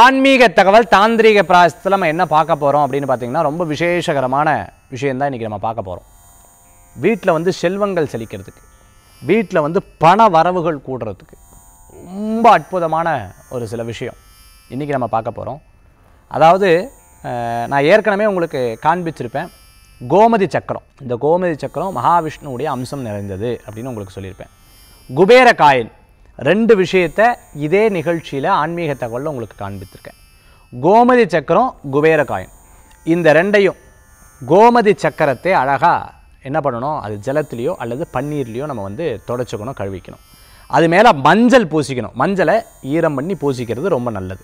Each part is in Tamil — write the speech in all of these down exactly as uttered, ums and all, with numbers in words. ஆன்மீக தகவல் தாந்திரீக பிராயசத்தில் நம்ம என்ன பார்க்க போகிறோம் அப்படின்னு பார்த்தீங்கன்னா ரொம்ப விசேஷகரமான விஷயந்தான் இன்றைக்கி நம்ம பார்க்க போகிறோம். வீட்டில் வந்து செல்வங்கள் செழிக்கிறதுக்கு, வீட்டில் வந்து பண வரவுகள் கூடுறதுக்கு ரொம்ப அற்புதமான ஒரு சில விஷயம் இன்றைக்கி நம்ம பார்க்க போகிறோம். அதாவது நான் ஏற்கனவே உங்களுக்கு காண்பிச்சிருப்பேன், கோமதி சக்கரம். இந்த கோமதி சக்கரம் மகாவிஷ்ணுவுடைய அம்சம் நிறைந்தது அப்படின்னு உங்களுக்கு சொல்லியிருப்பேன். குபேர காயின் ரெண்டு விஷயத்தை இதே நிகழ்ச்சியில் ஆன்மீக தகவலில் உங்களுக்கு காண்பித்திருக்கேன். கோமதி சக்கரம், குபேர காயின், இந்த ரெண்டையும் கோமதி சக்கரத்தை அழகாக என்ன பண்ணணும், அது ஜலத்துலேயோ அல்லது பன்னீர்லேயோ நம்ம வந்து தொடச்சிக்கணும், கழுவிக்கணும். அது மேலே மஞ்சள் பூசிக்கணும். மஞ்சளை ஈரம் பண்ணி பூசிக்கிறது ரொம்ப நல்லது.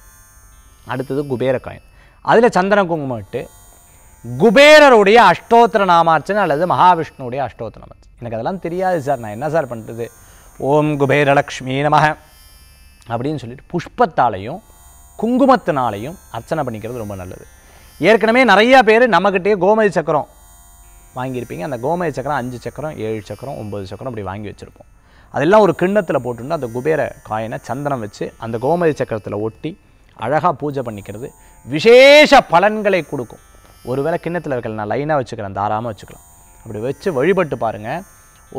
அடுத்தது குபேர காயின், அதில் சந்தன குங்குமம் இட்டு குபேரருடைய அஷ்டோத்திர நாமார்ச்சனை அல்லது மகாவிஷ்ணுடைய அஷ்டோத்திர நாமார்ச்சனை. எனக்கு அதெல்லாம் தெரியாது சார், நான் என்ன சார் பண்ணுறது, ஓம் குபேரலக்ஷ்மி நமக அப்படின்னு சொல்லிட்டு புஷ்பத்தாலையும் குங்குமத்தினாலையும் அர்ச்சனை பண்ணிக்கிறது ரொம்ப நல்லது. ஏற்கனவே நிறையா பேர் நம்மக்கிட்டே கோமதி சக்கரம் வாங்கியிருப்பீங்க. அந்த கோமதி சக்கரம் அஞ்சு சக்கரம், ஏழு சக்கரம், ஒம்பது சக்கரம் அப்படி வாங்கி வச்சுருப்போம். அதெல்லாம் ஒரு கிண்ணத்தில் போட்டுட்டு அந்த குபேர காயினை சந்தனம் வச்சு அந்த கோமதி சக்கரத்தில் ஒட்டி அழகாக பூஜை பண்ணிக்கிறது விசேஷ பலன்களை கொடுக்கும். ஒருவேளை கிண்ணத்தில் இருக்கல, நான் லைனாக வச்சுக்கிறேன், தாராளமாக வச்சுக்கலாம். அப்படி வச்சு வழிபட்டு பாருங்கள்.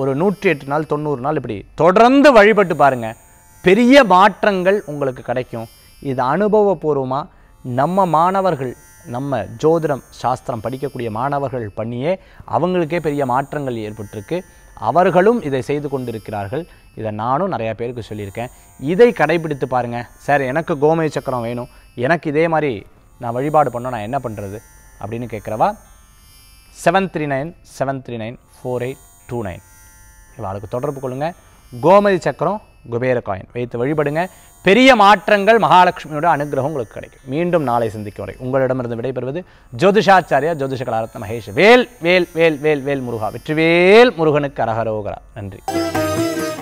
ஒரு நூற்றி எட்டு நாள் தொண்ணூறு நாள் இப்படி தொடர்ந்து வழிபட்டு பாருங்கள். பெரிய மாற்றங்கள் உங்களுக்கு கிடைக்கும். இது அனுபவபூர்வமாக நம்ம மாணவர்கள், நம்ம ஜோதிடம் சாஸ்திரம் படிக்கக்கூடிய மாணவர்கள் பண்ணியே அவங்களுக்கே பெரிய மாற்றங்கள் ஏற்பட்டிருக்கு. அவர்களும் இதை செய்து கொண்டிருக்கிறார்கள். இதை நானும் நிறையா பேருக்கு சொல்லியிருக்கேன். இதை கடைபிடித்து பாருங்கள். சார் எனக்கு கோமதி சக்கரம் வேணும், எனக்கு இதே மாதிரி நான் வழிபாடு பண்ண நான் என்ன பண்ணுறது அப்படின்னு கேட்குறவா, seven three nine seven three nine four eight two nine இவளுக்கு தொடர்பு கொள்ளுங்கள். கோமதி சக்கரம், குபேர காயின் வைத்து வழிபடுங்க. பெரிய மாற்றங்கள், மகாலட்சுமியோட அனுகிரகம் உங்களுக்கு கிடைக்கும். மீண்டும் நாளை சந்திக்கும் வரை உங்களிடமிருந்து விடைபெறுவது ஜோதிஷாச்சாரியா ஜோதிஷ கலாரத்ன மகேஷ். வேல் வேல் வேல் வேல் வேல் முருகா, வெற்றிவேல் முருகனுக்கு அரகரோகரா. நன்றி.